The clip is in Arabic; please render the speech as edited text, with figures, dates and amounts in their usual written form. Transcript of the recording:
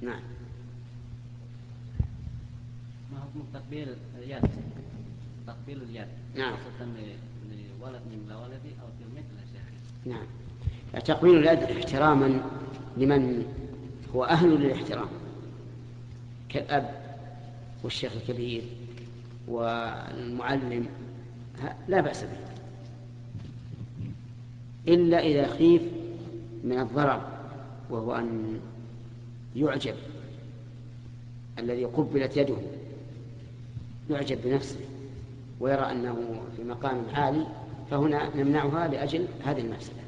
نعم. ما حكم تقبيل اليد؟ تقبيل اليد نعم، خاصة لولد من لولدي أو لمثل شيخ. نعم، تقبيل اليد احتراما لمن هو أهل للاحترام كالأب والشيخ الكبير والمعلم، لا بأس به، إلا إذا خيف من الضرر، وهو أن يعجب الذي قبلت يده، يعجب بنفسه ويرى أنه في مقام عالي، فهنا نمنعها لأجل هذه المسألة.